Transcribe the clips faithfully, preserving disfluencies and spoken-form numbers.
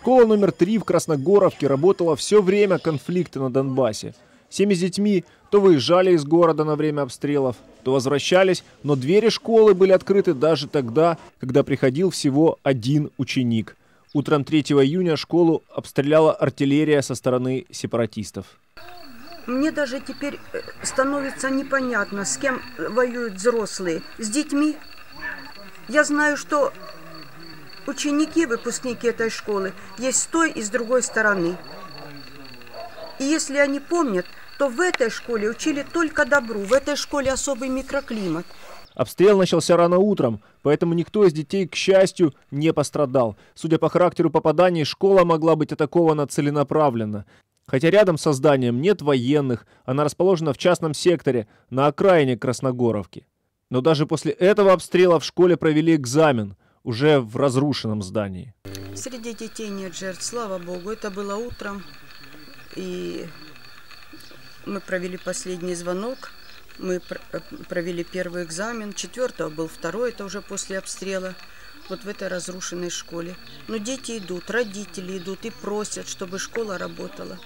Школа номер три в Красногорівці работала все время конфликта на Донбассе. Семьи с детьми то выезжали из города на время обстрелов, то возвращались, но двери школы были открыты даже тогда, когда приходил всего один ученик. Утром третьего июня школу обстреляла артиллерия со стороны сепаратистов. Мне даже теперь становится непонятно, с кем воюют взрослые. С детьми? Я знаю, что ученики, выпускники этой школы, есть с той и с другой стороны. И если они помнят, то в этой школе учили только добру, в этой школе особый микроклимат. Обстрел начался рано утром, поэтому никто из детей, к счастью, не пострадал. Судя по характеру попаданий, школа могла быть атакована целенаправленно. Хотя рядом со зданием нет военных, она расположена в частном секторе на окраине Красногорівки. Но даже после этого обстрела в школе провели экзамен, уже в разрушенном здании. Среди детей нет жертв, слава богу, это было утром. И мы провели последний звонок. Мы провели первый экзамен, четвертого был второй, это уже после обстрела, вот в этой разрушенной школе. Но дети идут, родители идут и просят, чтобы школа работала.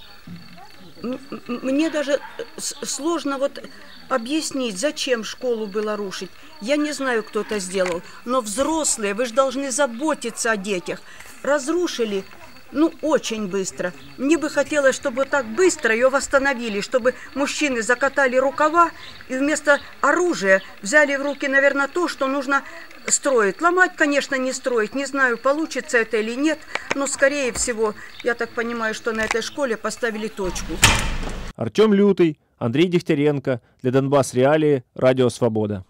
Мне даже сложно вот объяснить, зачем школу было рушить. Я не знаю, кто это сделал, но взрослые, вы же должны заботиться о детях. Разрушили. Ну, очень быстро. Мне бы хотелось, чтобы так быстро ее восстановили, чтобы мужчины закатали рукава и вместо оружия взяли в руки, наверное, то, что нужно строить. Ломать, конечно, не строить. Не знаю, получится это или нет, но, скорее всего, я так понимаю, что на этой школе поставили точку. Артем Лютый, Андрей Дехтеренко. Для Донбасс Реалии, Радио Свобода.